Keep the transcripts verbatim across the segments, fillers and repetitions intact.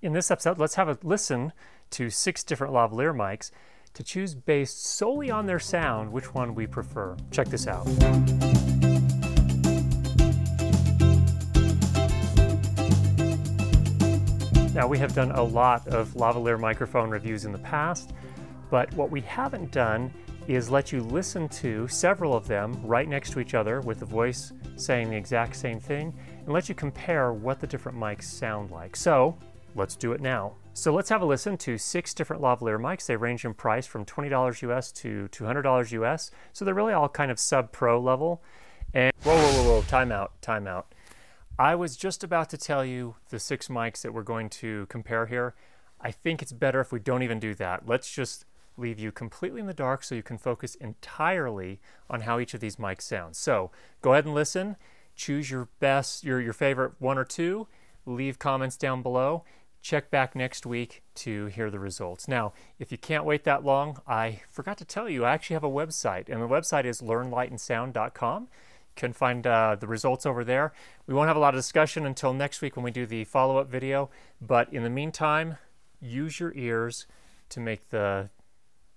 In this episode, let's have a listen to six different lavalier mics to choose based solely on their sound which one we prefer. Check this out. Now, we have done a lot of lavalier microphone reviews in the past, but what we haven't done is let you listen to several of them right next to each other with the voice saying the exact same thing and let you compare what the different mics sound like. So let's do it now. So let's have a listen to six different lavalier mics. They range in price from twenty dollars U S to two hundred dollars U S. So they're really all kind of sub-pro level. And whoa, whoa, whoa, whoa, time out, time out. I was just about to tell you the six mics that we're going to compare here. I think it's better if we don't even do that. Let's just leave you completely in the dark so you can focus entirely on how each of these mics sounds. So go ahead and listen, choose your best, your, your favorite one or two, leave comments down below. Check back next week to hear the results. Now, if you can't wait that long, I forgot to tell you, I actually have a website, and the website is learn light and sound dot com. You can find uh, the results over there. We won't have a lot of discussion until next week when we do the follow-up video, but in the meantime, use your ears to make the,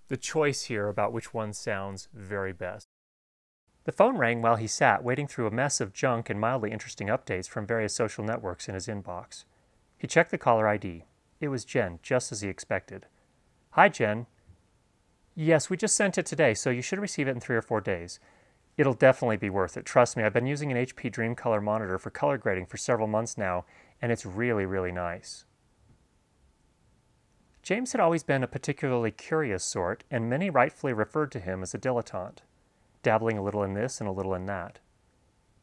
the choice here about which one sounds very best. The phone rang while he sat, wading through a mess of junk and mildly interesting updates from various social networks in his inbox. He checked the caller I D. It was Jen, just as he expected. "Hi, Jen. Yes, we just sent it today, so you should receive it in three or four days. It'll definitely be worth it. Trust me, I've been using an H P DreamColor monitor for color grading for several months now, and it's really, really nice." James had always been a particularly curious sort, and many rightfully referred to him as a dilettante, dabbling a little in this and a little in that.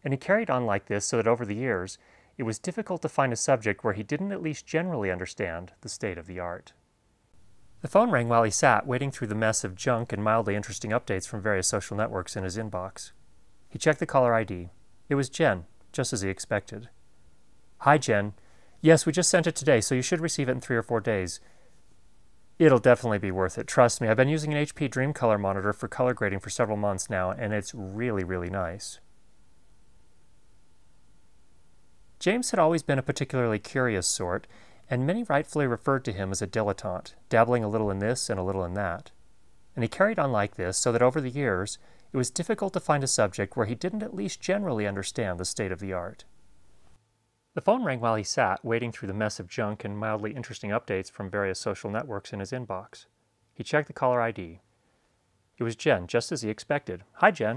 And he carried on like this so that over the years, it was difficult to find a subject where he didn't at least generally understand the state of the art. The phone rang while he sat, wading through the mess of junk and mildly interesting updates from various social networks in his inbox. He checked the caller I D. It was Jen, just as he expected. "Hi, Jen. Yes, we just sent it today, so you should receive it in three or four days. It'll definitely be worth it. Trust me, I've been using an H P DreamColor monitor for color grading for several months now, and it's really, really nice." James had always been a particularly curious sort, and many rightfully referred to him as a dilettante, dabbling a little in this and a little in that. And he carried on like this so that over the years, it was difficult to find a subject where he didn't at least generally understand the state of the art. The phone rang while he sat, wading through the mess of junk and mildly interesting updates from various social networks in his inbox. He checked the caller I D. It was Jen, just as he expected. "Hi, Jen.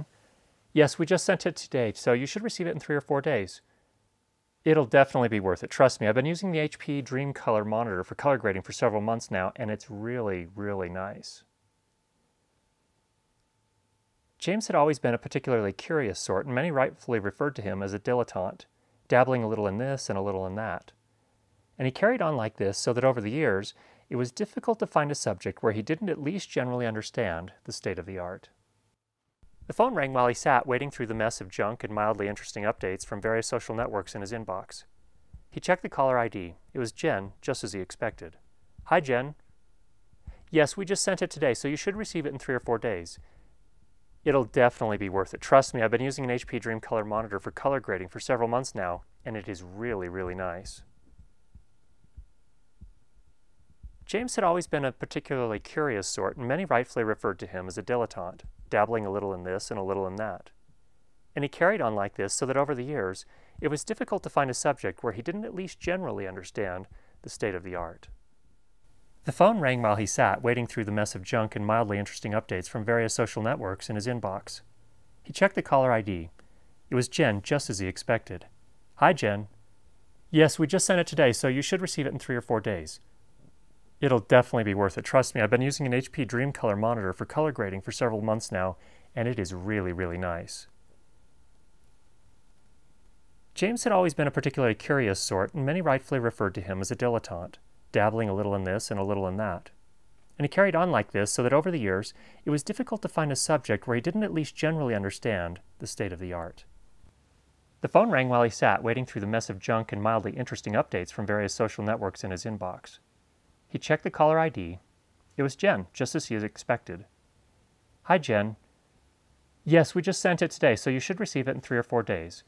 Yes, we just sent it today, so you should receive it in three or four days. It'll definitely be worth it. Trust me, I've been using the H P DreamColor monitor for color grading for several months now, and it's really, really nice." James had always been a particularly curious sort, and many rightfully referred to him as a dilettante, dabbling a little in this and a little in that. And he carried on like this so that over the years, it was difficult to find a subject where he didn't at least generally understand the state of the art. The phone rang while he sat, wading through the mess of junk and mildly interesting updates from various social networks in his inbox. He checked the caller I D. It was Jen, just as he expected. "Hi, Jen. Yes, we just sent it today, so you should receive it in three or four days. It'll definitely be worth it. Trust me, I've been using an H P DreamColor monitor for color grading for several months now, and it is really, really nice." James had always been a particularly curious sort, and many rightfully referred to him as a dilettante, dabbling a little in this and a little in that. And he carried on like this so that over the years, it was difficult to find a subject where he didn't at least generally understand the state of the art. The phone rang while he sat, wading through the mess of junk and mildly interesting updates from various social networks in his inbox. He checked the caller I D. It was Jen, just as he expected. "Hi, Jen. Yes, we just sent it today, so you should receive it in three or four days. It'll definitely be worth it. Trust me, I've been using an H P DreamColor monitor for color grading for several months now, and it is really, really nice." James had always been a particularly curious sort, and many rightfully referred to him as a dilettante, dabbling a little in this and a little in that. And he carried on like this so that over the years, it was difficult to find a subject where he didn't at least generally understand the state of the art. The phone rang while he sat, wading through the mess of junk and mildly interesting updates from various social networks in his inbox. He checked the caller I D. It was Jen, just as he had expected. "Hi, Jen. Yes, we just sent it today, so you should receive it in three or four days.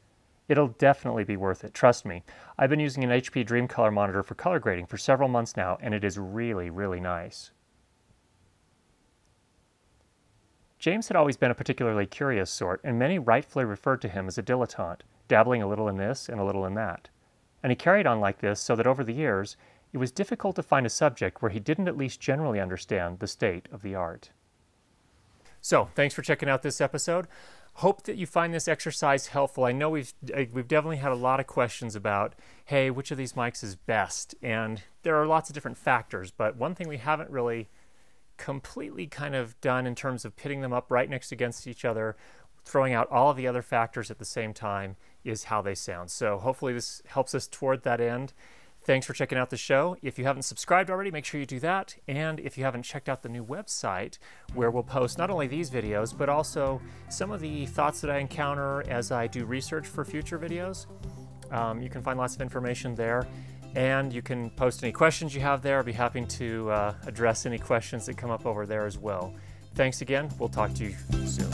It'll definitely be worth it, trust me. I've been using an H P DreamColor monitor for color grading for several months now, and it is really, really nice. James had always been a particularly curious sort, and many rightfully referred to him as a dilettante, dabbling a little in this and a little in that. And he carried on like this so that over the years, it was difficult to find a subject where he didn't at least generally understand the state of the art. So, thanks for checking out this episode. Hope that you find this exercise helpful. I know we've, we've definitely had a lot of questions about, hey, which of these mics is best? And there are lots of different factors, but one thing we haven't really completely kind of done in terms of pitting them up right next against each other, throwing out all of the other factors at the same time, is how they sound. So hopefully this helps us toward that end. Thanks for checking out the show. If you haven't subscribed already, make sure you do that. And if you haven't checked out the new website, where we'll post not only these videos, but also some of the thoughts that I encounter as I do research for future videos. Um, you can find lots of information there. And you can post any questions you have there. I'll be happy to uh, address any questions that come up over there as well. Thanks again. We'll talk to you soon.